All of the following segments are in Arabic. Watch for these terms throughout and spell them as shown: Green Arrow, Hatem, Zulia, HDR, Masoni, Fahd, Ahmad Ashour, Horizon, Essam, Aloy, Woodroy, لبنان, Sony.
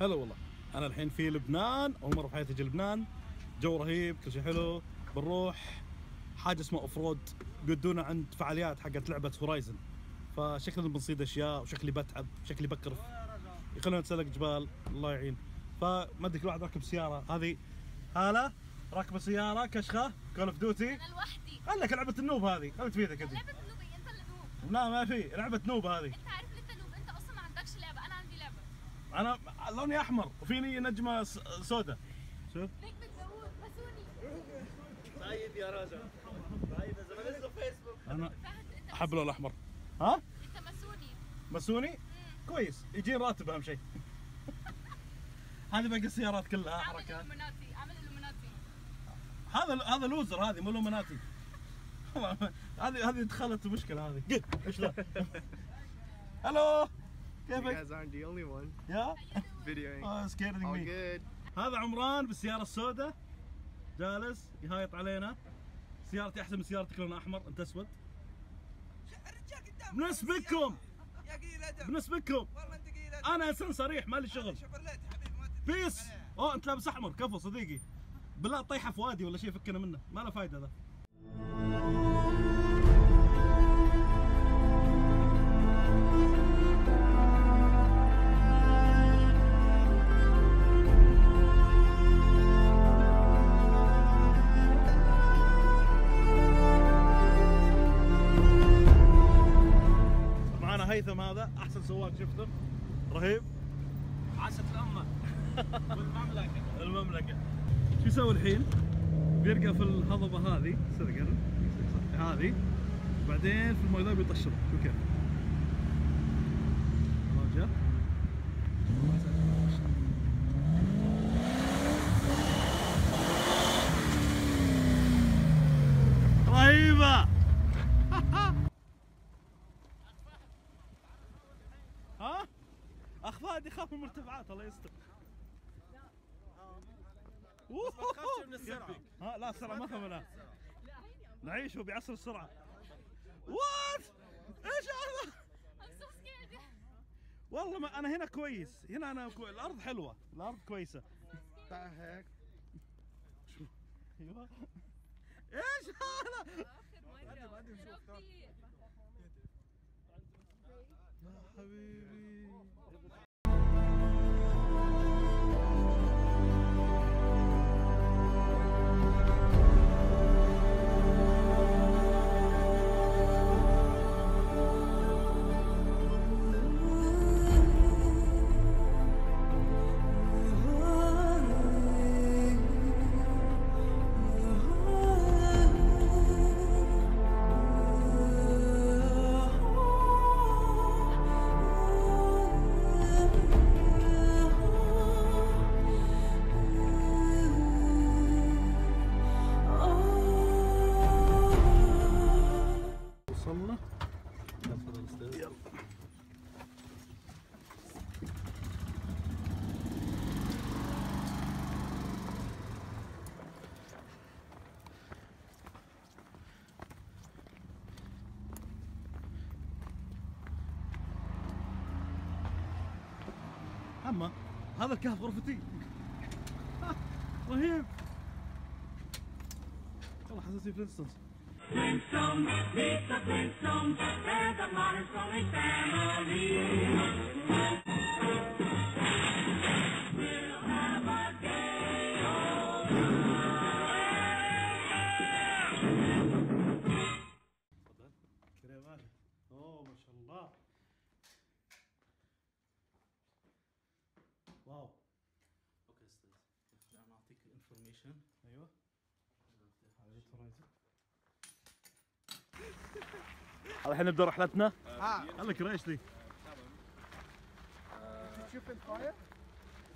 هلا والله انا الحين في لبنان، اول مره في حياتي اجي لبنان. جو رهيب، كل شيء حلو. بنروح حاجه اسمها اوف رود، بيودونا عند فعاليات حقت لعبه هورايزن، فشكلنا بنصيد اشياء، وشكلي بتعب، شكلي بكرف، يخلونا نتسلق جبال، الله يعين. فما ادري كل واحد راكب سياره، هذه هاله راكبه سياره كشخه كول اوف ديوتي. انا لوحدي. خليك لعبه النوب هذه، خليك تفيدك انت. لعبه النوب، انت اللي نوب. لا ما في لعبه نوب هذه. انت عارف انت نوب، انت اصلا ما عندكش لعبه، انا عندي لعبه. انا لوني احمر وفيني نجمه سوداء. شوف. نجمه داوود ماسوني. سعيد يا رجل. سعيد زمان لسه فيسبوك. انا احب اللون الاحمر. ها؟ انت ماسوني. ماسوني؟ كويس، يجي راتب اهم شيء. هذه باقي السيارات كلها حركات. عامل الومناتي، عامل الومناتي. هذا لوزر، هذه مو الومناتي. هذه دخلت مشكله هذه. قد ايش لا؟ الو كيفك؟ You guys aren't the only one. Yeah. Videoing. Oh, it's scaring me. All good. هذا عمران بالسيارة السوداء جالس يهايط علينا. سيارتي أحسن من سيارتك، لونها أحمر، أنت أسود. بنسبكم يا قليل أدب، بنسبكم. والله أنت قليل أدب. أنا إنسان صريح، مالي شغل. شبرليت يا حبيبي، ما تدري. بيس. أوه أنت لابس أحمر، كفو صديقي. بالله طيحة في وادي ولا شيء، فكنا منه، ما له فايدة ذا. هيثم هذا احسن سواق شفته، رهيب، عاشت الامه والمملكه. المملكه شو يسوي الحين؟ بيرقى في الهضبه هذه، صدق انا هذه، وبعدين في الماي ذا بيطشر. شو كيف؟ راجع رهيبه. اخ فهد يخاف من المرتفعات، الله يستر. ما تخافش من السرعه. ها لا السرعه ما فهمناها. نعيش هو بعصر السرعه. وات ايش هذا؟ والله ما انا هنا كويس، هنا انا الارض حلوه، الارض كويسه. تعال هيك. ايوه. ايش هذا؟ اخر مره يا حبيبي. اما هذا الكهف غرفتي. رهيب والله، حسسني بفلينستونز. اوه ما شاء الله، واو. اوكي استاذ، انا اعطيك انفورميشن. ايوه على هورايزن. الحين نبدا رحلتنا. يلا كريشتي. تشوف الفاير؟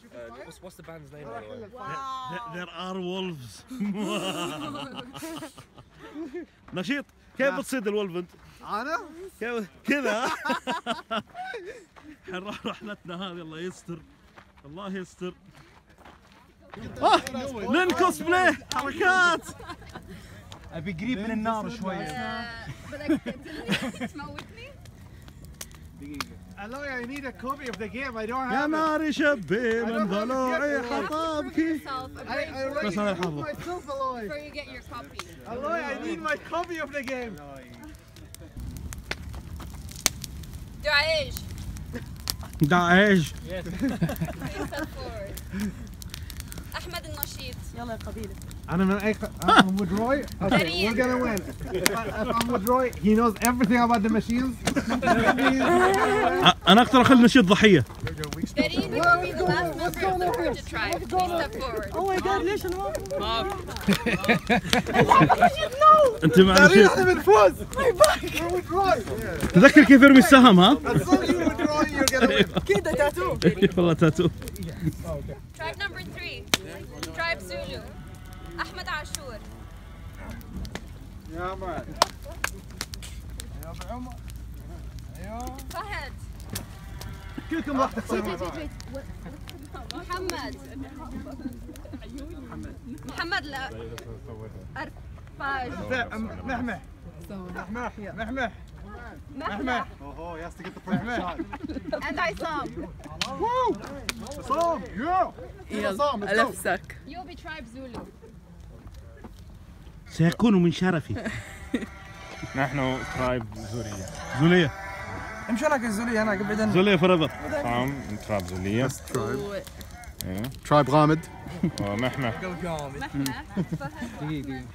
تشوف الفاير؟ What's the band's name? There are wolves. نشيط. كيف بتصيد الولف انت؟ انا؟ كيف كذا؟ حنروح رحلتنا هذه، الله يستر. الله يستر. ننكس بلاي حركات. ابي قريب من النار شويه. بدك تقتلني؟ تموتني؟ دقيقة. I need a copy of the game. I don't have. يا نار شبي من ضلوعي حطابكي. بس أنا الحافظ. Before you get your copy. Aloy, I need my copy of the game. داعش. داعش. أحمد النشيط. يلا يا قبيلة. أنا من أي I'm Woodroy. Okay, we're gonna win. If I'm Woodroy, he knows everything about the machines. أنا أكثر أخذ نشيط ضحية. Betty, this will be the last member of the group to try. Please step forward. Oh my God, ليش أنا ما؟ أنت مع نشيط. أنا بنفوز. تذكر كيف يرمي السهم ها؟ كده تاتو. والله تاتو. Tribe number 3. Tribe Zulu. Ahmad Ashour. Yeah, man. Yeah, Abu Umar. Yeah. Fahd. كلكم راح تخسرون. محمد. محمد لا. أرفاج. محمح. محمح. محمح. Mehmet. Oh, he has to get the perfect shot. And Essam. Woo! Essam, yeah. Essam, let's go. You'll be tribe Zulu. سيكونوا من شرفي. نحن tribe زولية. زولية. إيش رأيك الزولية هناك بعدين؟ زولية فرضا. نعم، tribe زولية. tribe غامد. محمد. محمد.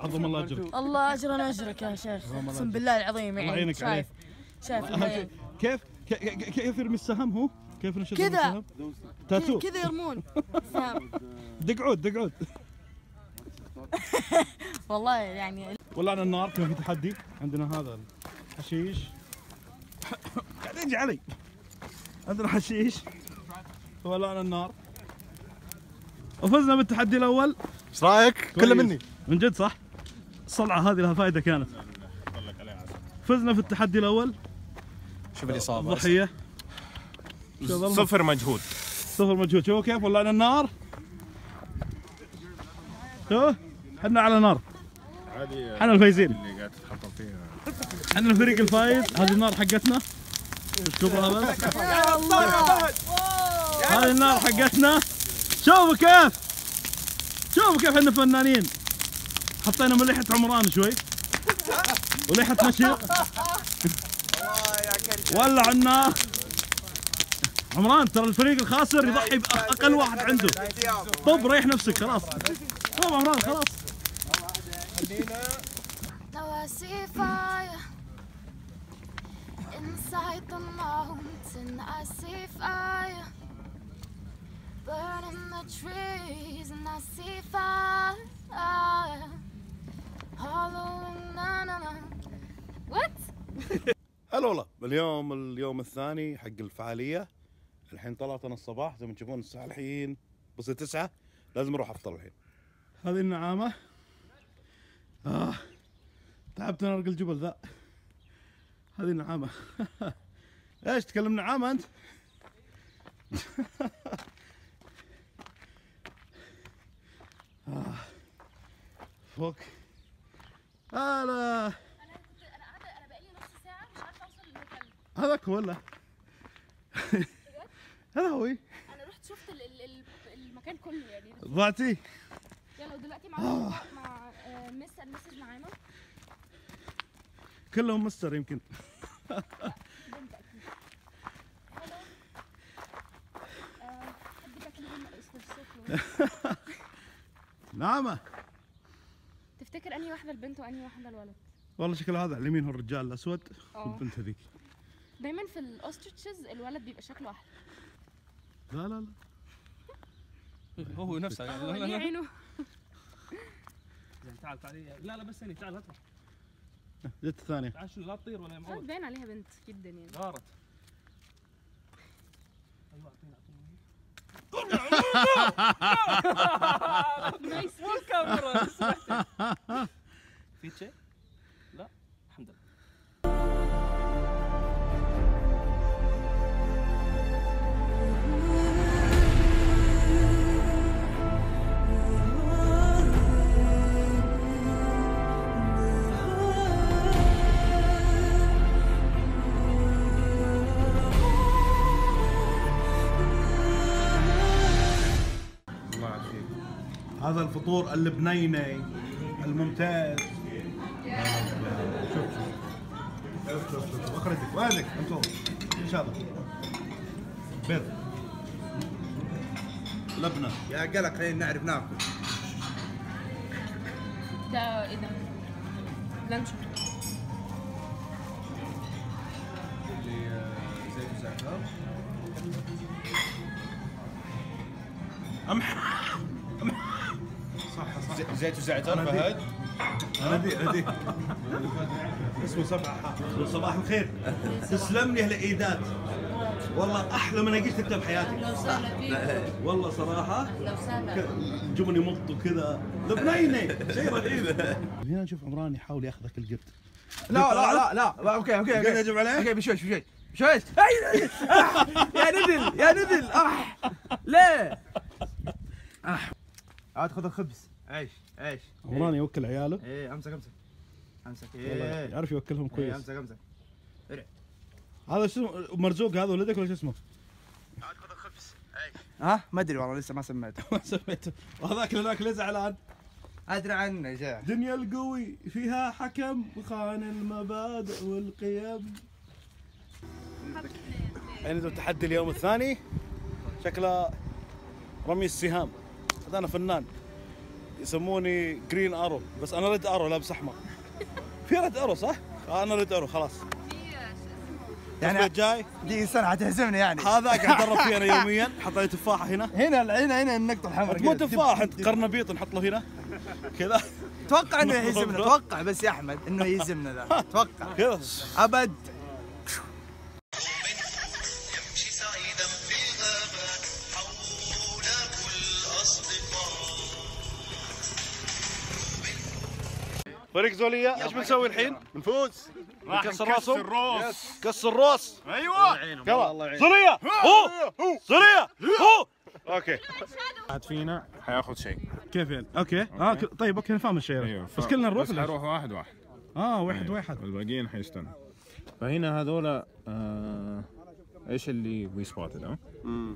عظم الله اجرك. الله اجرنا اجرك يا شيخ، اقسم بالله العظيم يعني. الله يعينك عليه. شايف كيف يرمي السهم هو؟ كيف نشوف السهم؟ كذا كذا يرمون السهم. دق عود دق عود. والله يعني ولعنا النار. كان في تحدي عندنا، هذا الحشيش قاعد يجي علي. عندنا حشيش ولعنا النار وفزنا بالتحدي الاول. ايش رايك؟ كله مني من جد صح؟ الصلعة هذه لها فائدة كانت. فزنا في التحدي الأول. شوف الإصابة. الضحية. صفر مجهود. صفر مجهود، شوفوا كيف ولعنا النار. شوف احنا على نار. احنا الفايزين. اللي قاعد تتحطم فيها. احنا الفريق الفايز، هذه النار حقتنا. شوفوها بس. يا الله يا فهد. هذه النار حقتنا. شوفوا كيف. شوفوا كيف احنا فنانين. حطينا مليحة عمران شوي وليحة نشيط. ولع النار. عمران ترى الفريق الخاسر يضحي بأقل واحد عنده. طب ريح نفسك خلاص. طب عمران خلاص. What? هلا والله اليوم الثاني حق الفعالية. الحين طلعت أنا الصباح زي ما تشوفون، الساعة الحين بس 9. لازم أروح أفطر الحين. هذه النعامة. تعبت أنا أرقى الجبل ذا. هذه النعامة. إيش تكلم نعامة أنت؟ فوق. هلا. أنا بقالي نص ساعة مش عارفة أوصل للمكان. هذاك هو ولا؟ هذا هو. أنا رحت شفت المكان كله يعني. ضعتي. يلا ودلوقتي معانا مع مستر مسج معانا. كلهم مستر يمكن. نعمة. تفتكر انهي واحده البنت وانهي واحده الولد؟ والله شكل هذا على اليمين هو الرجال الاسود والبنت هذيك. دايما في الاوستريتشز الولد بيبقى شكله واحد. لا لا لا هو نفسه يعني. لا لا عينه. تعال تعال. لا لا بس ثانيه، تعال اطلع. جت الثانيه. تعال شو لا تطير ولا يا معود. باين عليها بنت جدا يعني. غارت. ايوه اعطينا نايس. مو الكاميرا في شيء؟ لا الحمد لله. هذا الفطور اللبنيني الممتاز. شوف شوف اخرجك وهذيك انت ان شاء الله بيض لبنه يا قلق خلينا نعرف ناكل. ده ايه ده؟ لانشو اللي زي مساعدة صح زيت وزعتر فهد هدي اسمه صباح الخير. تسلم لي هالايدات والله احلى من اجيت انت بحياتي والله صراحه. جبني مط وكذا لبنيني شيء رهيب. هنا نشوف عمران يحاول ياخذك القرد. لا لا لا لا اوكي اوكي اوكي اجيب عليه اوكي بشويش يا نذل يا نذل اح ليه اح عاد خذ الخبز عيش عمران يوكل عياله. ايه امسك ايه يعرف يوكلهم كويس. امسك ارع هذا شو اسمه مرزوق هذا ولدك ولا شو اسمه؟ عاد خذ الخبز عيش ها ما ادري والله لسه ما سميته وهذاك هناك ليه زعلان؟ ادري عنه يا دنيا القوي فيها حكم وخان المبادئ والقيم. عندنا تحدي اليوم الثاني شكله رمي السهام. هذا انا فنان يسموني جرين ارو بس انا ريد ارو لابس احمر. في ريد ارو صح؟ انا ريد ارو خلاص. يعني جاي دي انسان حتهزمني يعني. هذا قاعد اتدرب فيه انا يوميا. حط لي تفاحه هنا النقطه الحمراء مو تفاح قرنبيط نحط له هنا كذا. اتوقع انه يهزمنا اتوقع بس يا احمد انه يهزمنا ذا اتوقع كذا ابد. فريق زوليا ايش بنسوي الحين؟ بنفوز نكسر راسهم كسر راس ايوه الله يعينهم. زوليا زوليا اوكي واحد فينا حياخذ شيء كيف يعني اوكي طيب اوكي فاهم الشيء أيوة. بس كلنا نروح واحد واحد والباقيين حيستنوا. فهنا هذول ايش اللي وي سبوتد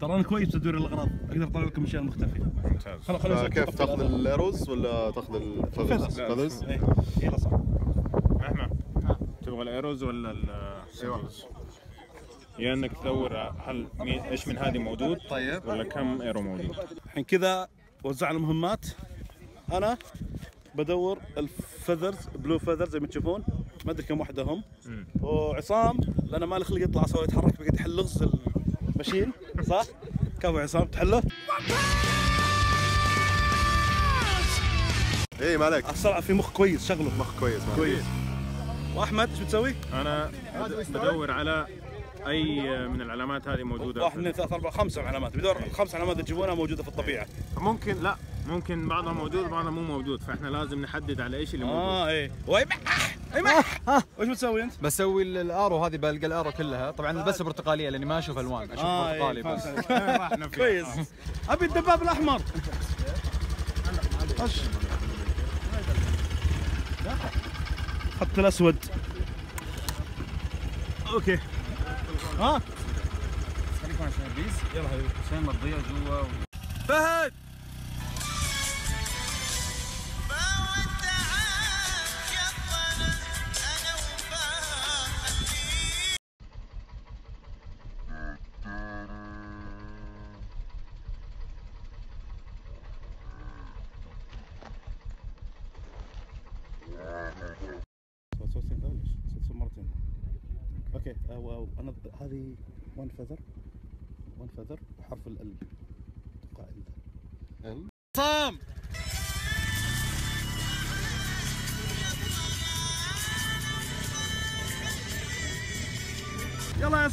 ترى انا كويس بدور الاغراض اقدر اطلع لكم اشياء مختفيه. ممتاز خلاص كيف تاخذ الاروز ولا تاخذ الفذذ؟ اي لا صح احمد تبغى الاروز ولا السيوز؟ يا انك تدور هل ايش من هذه موجود طيب ولا كم ايرو موجود. الحين كذا وزعنا المهمات. انا بدور الفذرز بلو فذرز زي ما تشوفون ما ادري كم واحده هم. وعصام لان ما له خلق يطلع سوى يتحرك بقيت يحل لغز المشين صح؟ كفو عصام تحله. اي ما عليك الصراحه في مخ كويس شغله مخ كويس. واحمد ايش بتسوي؟ انا بدور على اي من العلامات هذه موجوده. 1 2 3 4 5 علامات بدور 5 علامات تجيبونها موجوده في الطبيعه. ممكن لا ممكن بعضها موجود وبعضها مو موجود فاحنا لازم نحدد على ايش اللي موجود. اي وش بتسوي انت؟ بسوي الارو هذه بلقى الارو كلها طبعا بس برتقاليه لاني ما اشوف الوان اشوف برتقالي بس. كويس ابي الدباب الاحمر. حط الاسود اوكي ها خليك معي عشان بليز يلا حبيبي عشان ما تضيع جوا. فهد اوكي انا هذه وان فذر وحرف ال اتوقع ال عصام يلا يا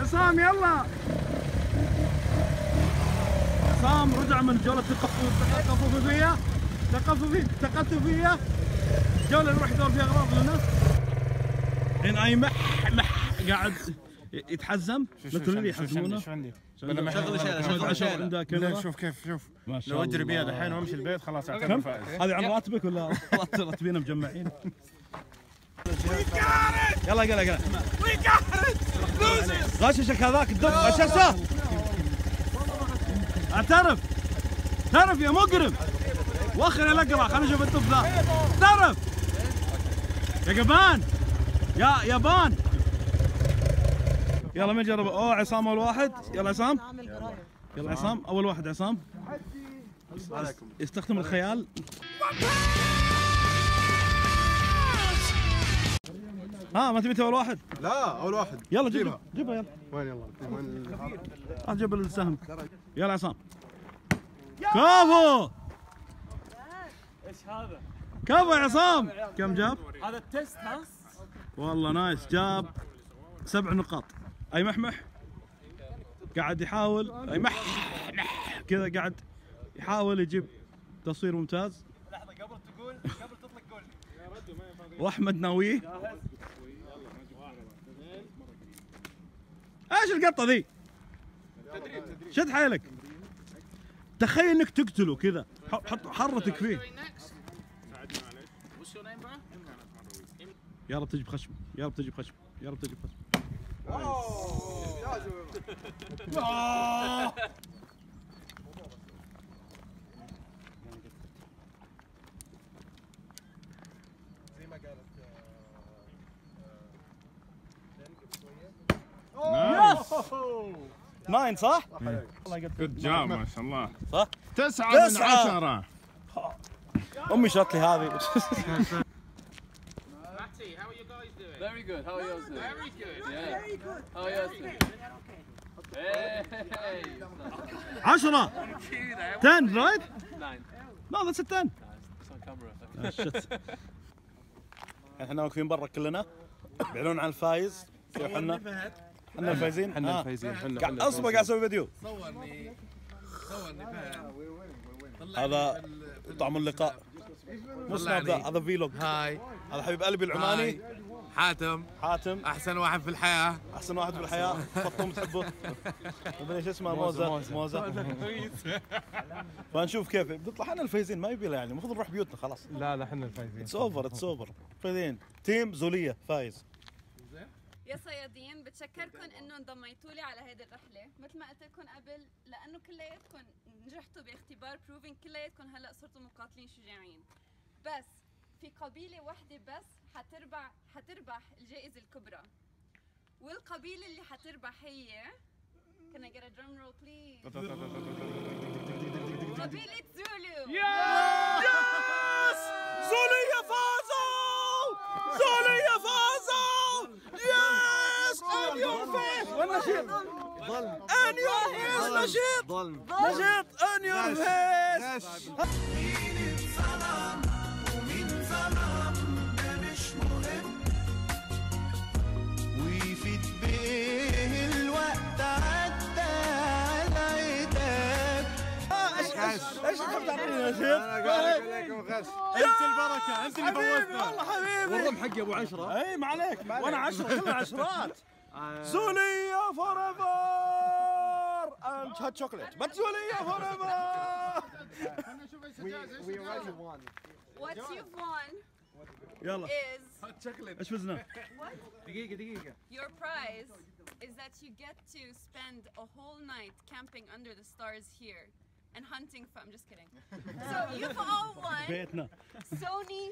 عصام يلا عصام رجع من جولة التقطفية جولة نروح ندور فيها اغراض للناس. إن اي قاعد يتحزم لا تقول لي يحزمونه. شو عندي؟ شوف كيف شوف لو اجري بيها الحين وامشي البيت خلاص اعتبر فائز. هذه عن راتبك ولا راتبينا مجمعين؟ يلا يلا غششك هذاك الدب غششه اعترف اعترف يا مجرم. وخر يا جماعه خلينا نشوف الطب ده. اعترف يا جبان يا يابان. يلا مين جرب؟ اوه عصام اول واحد. يلا عصام. يلا عصام اول واحد. عصام يستخدم الخيال. ها ما تبي اول واحد؟ لا اول واحد. يلا جيبها جيبها. يلا وين؟ يلا وين؟ جيب السهم. يلا عصام. كفو ايش هذا؟ كفو يا عصام. كم جاب؟ هذا التست ها؟ والله نايس. جاب 7 نقاط. اي محمح قاعد يحاول. اي مح كذا قاعد يحاول يجيب تصوير ممتاز. لحظه قبل تقول قبل تطلق قول لي. واحمد ناويه. ايش القطه ذي؟ تدريب تدريب. شد حيلك. تخيل انك تقتله كذا. حط حرتك فيه. يا رب تجيب خشمه. يا رب تجيب خشمه. يا رب تجيب خشمه. اوه ناين صح؟ جود جاب ما شاء الله. صح؟ 9 من 10. امي شرت لي هذه. Very good. How are you doing? Very good. Yeah. Very good. How are you doing? Hey. 10, right? 9. No, that's a 10. It's on camera. Shit. احنا واقفين برا كلنا بيعلنون عن الفايز. احنا الفايزين. احنا الفايزين. اصبر قاعد اسوي فيديو. صورني صورني فهد. هذا طعم اللقاء. مو سناب ذا، هذا فيلوج. هاي هذا حبيب قلبي العماني حاتم. حاتم احسن واحد في الحياه. احسن واحد في الحياه. فطوم تحبه. وبني شو اسمه موزه. موزه فنشوف كيف بنطلع. احنا الفايزين ما يبي له يعني. المفروض نروح بيوتنا خلاص. لا لا احنا الفايزين. اتس اوفر اتس اوفر. فايزين تيم زوليه فايز. يا صيادين بتشكركم انه انضميتوا لي على هيدي الرحله. مثل ما قلت لكم قبل لانه كلياتكم نجحتوا باختبار بروفينج. كلياتكم هلا صرتوا مقاتلين شجاعين. بس في قبيله واحده بس حتربح الجائزه الكبرى. والقبيله اللي حتربح هي Can I get a drum roll please؟ قبيله زولو. يس زوليا فازوا. زوليا فازوا. يس on your face. والنشيط ظلم on your face. نشيط ظلم نشيط on your face. ايش تحب تعطيني يا شيخ؟ انا اقول لكم غش. انت البركه، انت اللي فوزتنا والله حبيبي. والرم حقي ابو 10. اي ما عليك وانا 10 كلنا عشرات. زوليا فور ايفر اند هات شوكليت. بس زوليا فور ايفر. خلينا نشوف ايش الجائزه. وي اوريدي وان. وات يو وان يلا از هات شوكليت. ايش فزنا؟ دقيقه دقيقه. يور برايز از ذات يو جيت تو سبند ا هول نايت كامبينج اندر ذا ستارز هير. And hunting for, I'm just kidding. So you've all won Sony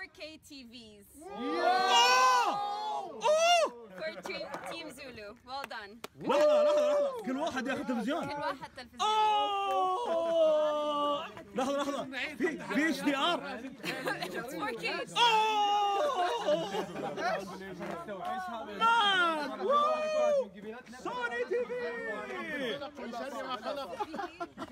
4K TVs. Oh! Oh! For Team Zulu. Well done. لحظة لحظة كل واحد ياخذ تلفزيون. كل واحد تلفزيون. أوه! لحظة في HDR. 4K. أوه! مان! Sony TV.